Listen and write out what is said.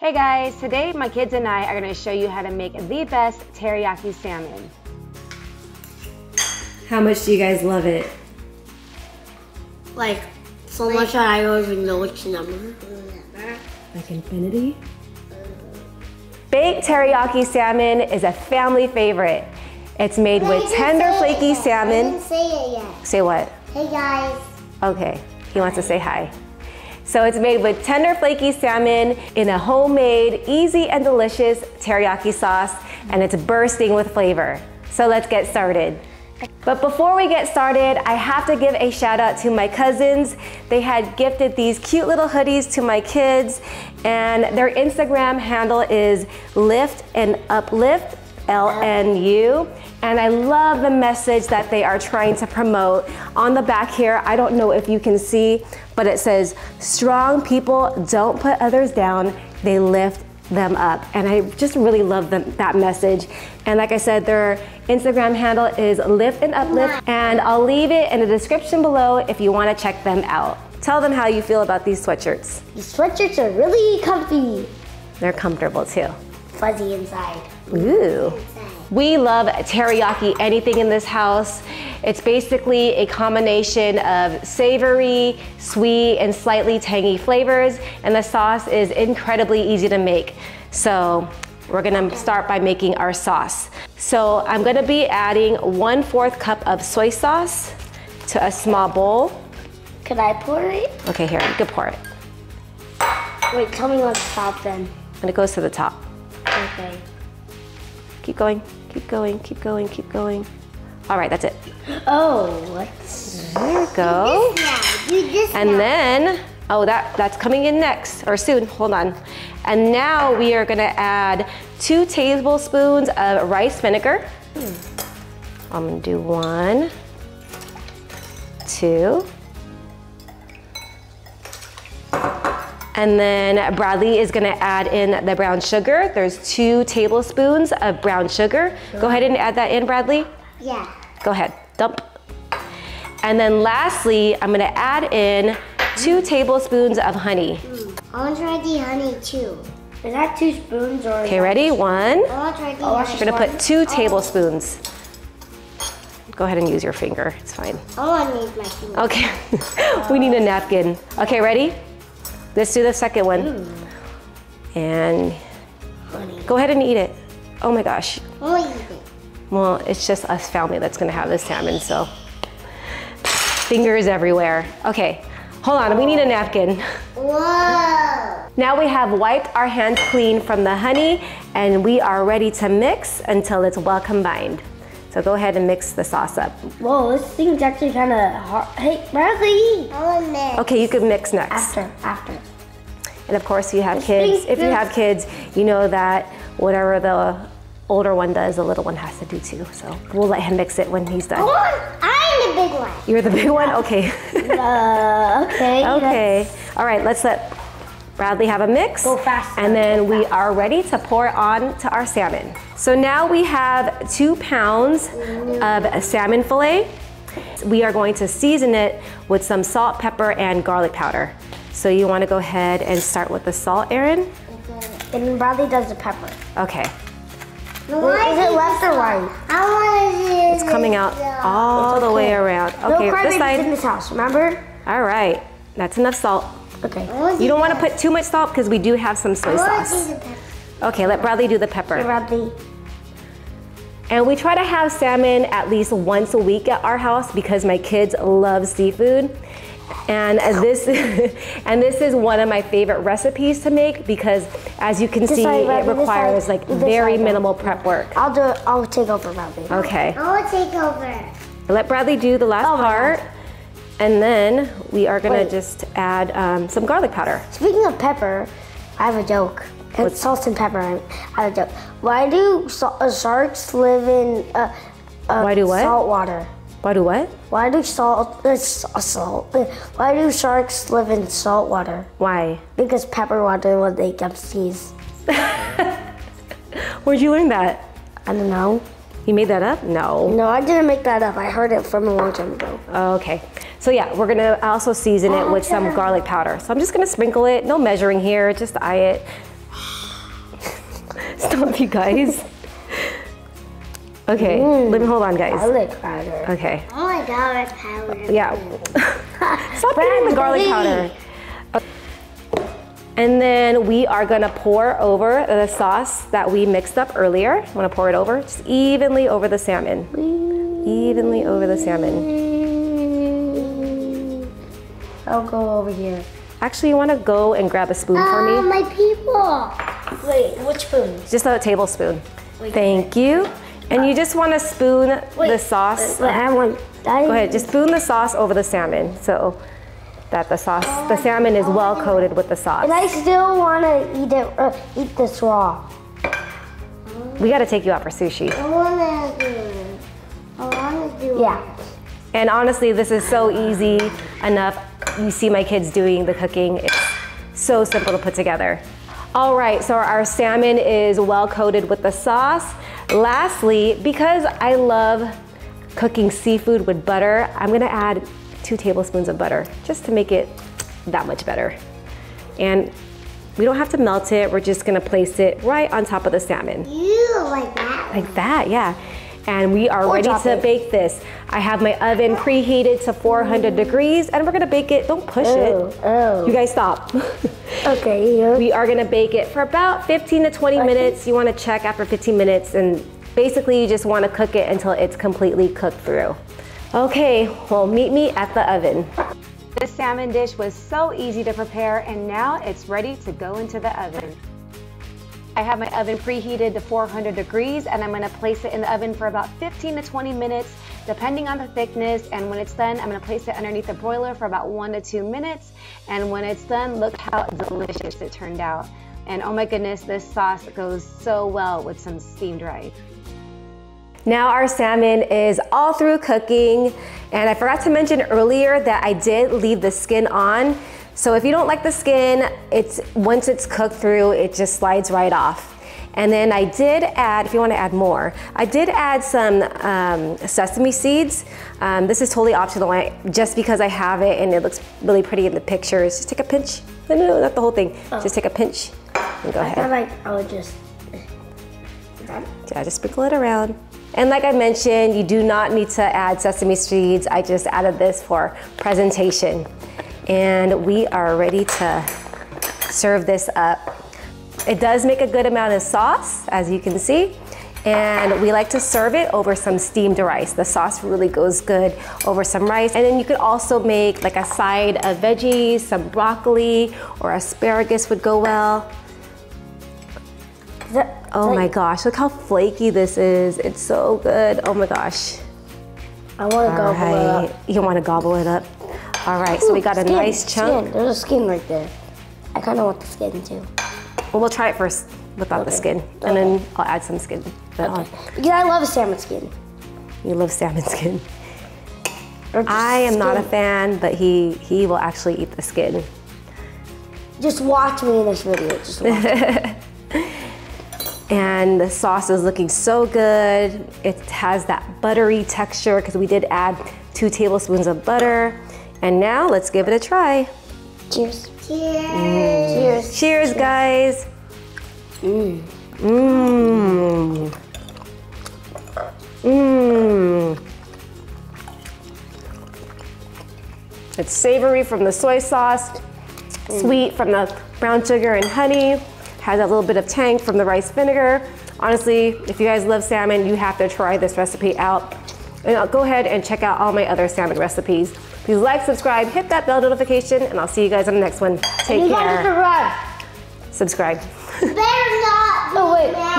Hey guys, today my kids and I are going to show you how to make the best teriyaki salmon. How much do you guys love it? Like, so much that I don't even know which number. Like infinity? Baked teriyaki salmon is a family favorite. It's made with tender flaky salmon. I didn't say it yet. Say what? Hey guys. Okay, he wants to say hi. So it's made with tender flaky salmon in a homemade, easy and delicious teriyaki sauce, and it's bursting with flavor. So let's get started. But before we get started, I have to give a shout out to my cousins. They had gifted these cute little hoodies to my kids, and their Instagram handle is Lift and Uplift, LNU, and I love the message that they are trying to promote. On the back here, I don't know if you can see, but it says, strong people don't put others down, they lift them up. And I just really love that message. And like I said, their Instagram handle is Lift and Uplift, and I'll leave it in the description below if you want to check them out. Tell them how you feel about these sweatshirts. These sweatshirts are really comfy. They're comfortable too. Fuzzy inside. Ooh. We love teriyaki anything in this house. It's basically a combination of savory, sweet, and slightly tangy flavors, and the sauce is incredibly easy to make. So we're gonna start by making our sauce. So I'm gonna be adding 1/4 cup of soy sauce to a small bowl. Could I pour it? Okay, here, you can pour it. Wait, tell me what's top then. And it goes to the top. Okay. Keep going, keep going, keep going, keep going. All right, that's it. Oh, what? There we go. Then, oh, that's coming in next, or soon, hold on. And now we are gonna add 2 tablespoons of rice vinegar. I'm gonna do 1, 2. And then Bradley is gonna add in the brown sugar. There's 2 tablespoons of brown sugar. Go ahead and add that in, Bradley. Yeah. Go ahead, dump. And then lastly, I'm gonna add in 2 tablespoons of honey. I wanna try the honey too. Is that 2 spoons or? Okay, ready, 1. I wanna try the honey. You're gonna put 2 tablespoons. Go ahead and use your finger, it's fine. Oh, I need my finger. Okay, we need a napkin. Okay, ready? Let's do the second one. And honey. Go ahead and eat it. Oh my gosh. I'll eat it. Well, it's just us family that's gonna have this salmon, so. Fingers everywhere. Okay, hold on, we need a napkin. Whoa. Now we have wiped our hands clean from the honey, and we are ready to mix until it's well combined. So go ahead and mix the sauce up. Whoa, this thing's actually kind of hard. Hey, Bradley! I want mix. Okay, you can mix next. After. And of course, you have kids. If you have kids, you know that whatever the older one does, the little one has to do too. So we'll let him mix it when he's done. I'm the big one. You're the big one? Okay. Okay. All right, let's let Bradley have a mix. Go fast. And then we are ready to pour on to our salmon. So now we have 2 pounds of salmon fillet. We are going to season it with some salt, pepper, and garlic powder. So you want to go ahead and start with the salt, Erin. And Bradley does the pepper. Okay. Well, is it left or right? I want to. It's coming out all the way around. Okay, this side. In this house, remember? All right, that's enough salt. Okay. You don't want to put too much salt because we do have some soy sauce. Okay, let Bradley do the pepper. Bradley. And we try to have salmon at least once a week at our house because my kids love seafood. And this is one of my favorite recipes to make because, as you can see, it requires like very minimal prep work. I'll do it. I'll take over, Bradley. Okay. I'll take over. Let Bradley do the last part. And then we are gonna just add some garlic powder. Speaking of pepper, I have a joke. It's salt and pepper, I have a joke. Why do sharks live in salt water? Why do what? Why do Why do sharks live in salt water? Why? Because pepper water will make them sneeze. Where'd you learn that? I don't know. You made that up? No. No, I didn't make that up. I heard it from a long time ago. Okay. So yeah, we're gonna also season it with some garlic powder. So I'm just gonna sprinkle it, no measuring here, just eye it. Stop you guys. Okay, let me hold on, guys. Garlic powder. Okay. Oh my garlic powder. Yeah. Stop putting the garlic powder. And then we are gonna pour over the sauce that we mixed up earlier. I'm gonna pour it over, just evenly over the salmon. Evenly over the salmon. I'll go over here. Actually, you wanna go and grab a spoon for me? My people. Wait, what spoon? Just a tablespoon. Wait, thank you. And you just want to spoon the sauce. Go ahead, just spoon the sauce over the salmon so that the sauce, the salmon is well coated with the sauce. And I still want to eat it, eat this raw. We got to take you out for sushi. I want to do it. Yeah. And honestly, this is so easy enough. You see my kids doing the cooking. It's so simple to put together. All right, so our salmon is well coated with the sauce. Lastly, because I love cooking seafood with butter, I'm gonna add 2 tablespoons of butter just to make it that much better. And we don't have to melt it, we're just gonna place it right on top of the salmon. Ew, like that? Like that, yeah. And we are ready to bake this. I have my oven preheated to 400 degrees, and we're gonna bake it. Don't push it. You guys stop. Okay. Yeah. We are gonna bake it for about 15 to 20 minutes. You wanna check after 15 minutes, and basically you just wanna cook it until it's completely cooked through. Okay, well, meet me at the oven. This salmon dish was so easy to prepare, and now it's ready to go into the oven. I have my oven preheated to 400 degrees and I'm gonna place it in the oven for about 15 to 20 minutes, depending on the thickness. And when it's done, I'm gonna place it underneath the broiler for about 1 to 2 minutes. And when it's done, look how delicious it turned out. And oh my goodness, this sauce goes so well with some steamed rice. Now our salmon is all through cooking. And I forgot to mention earlier that I did leave the skin on. So if you don't like the skin, once it's cooked through, it just slides right off. And then I did add, if you want to add more, I did add some sesame seeds. This is totally optional, just because I have it and it looks really pretty in the pictures. Just take a pinch. No, not the whole thing. Oh. Just take a pinch and go ahead. I feel like I would just... Yeah, just sprinkle it around. And like I mentioned, you do not need to add sesame seeds. I just added this for presentation. And we are ready to serve this up. It does make a good amount of sauce, as you can see, and we like to serve it over some steamed rice. The sauce really goes good over some rice, and then you could also make like a side of veggies, some broccoli or asparagus would go well. Oh my gosh, look how flaky this is. It's so good, oh my gosh. I wanna gobble it up. You wanna gobble it up? All right, so we got a nice chunk. Skin. There's a skin right there. I kind of want the skin too. Well, we'll try it first without the skin, and then I'll add some skin. Yeah, I love salmon skin. You love salmon skin. I am not a fan, but he will actually eat the skin. Just watch me in this video. Just watch me. And the sauce is looking so good. It has that buttery texture because we did add 2 tablespoons of butter. And now let's give it a try. Cheers. Cheers. Mm. Cheers. Cheers, guys. Mmm. Mmm. Mmm. It's savory from the soy sauce, sweet from the brown sugar and honey, has a little bit of tang from the rice vinegar. Honestly, if you guys love salmon, you have to try this recipe out. And I'll go ahead and check out all my other salmon recipes. Please like, subscribe, hit that bell notification, and I'll see you guys on the next one. Take care. You gotta subscribe. Subscribe. Better not. Oh, wait.